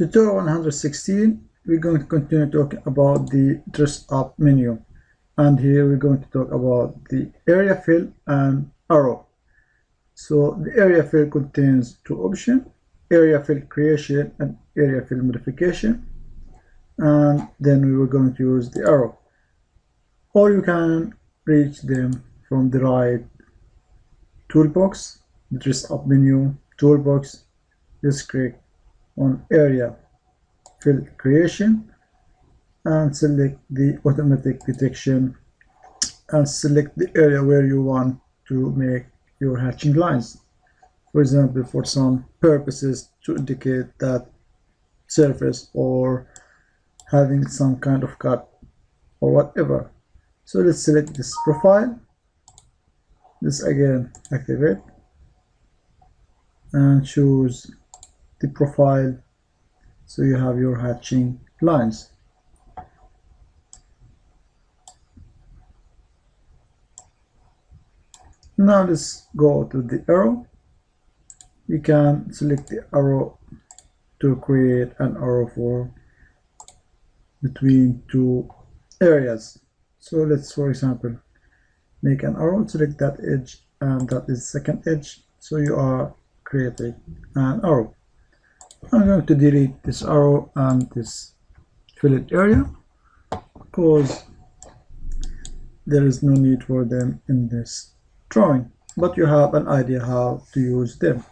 Tutorial 116, we're going to continue talking about the dress up menu, and here we're going to talk about the area fill and arrow. So the area fill contains two options: area fill creation and area fill modification, and then we were going to use the arrow, or you can reach them from the right toolbox, dress up menu, toolbox. Just click on area fill creation and select the automatic detection and select the area where you want to make your hatching lines. For example, for some purposes, to indicate that surface or having some kind of cut or whatever. So let's select this profile, this again, activate, and choose the profile, so you have your hatching lines. Now let's go to the arrow. You can select the arrow to create an arrow for between two areas. So let's, for example, make an arrow, select that edge and that is second edge, so you are creating an arrow. I'm going to delete this arrow and this filled area because there is no need for them in this drawing, but you have an idea how to use them.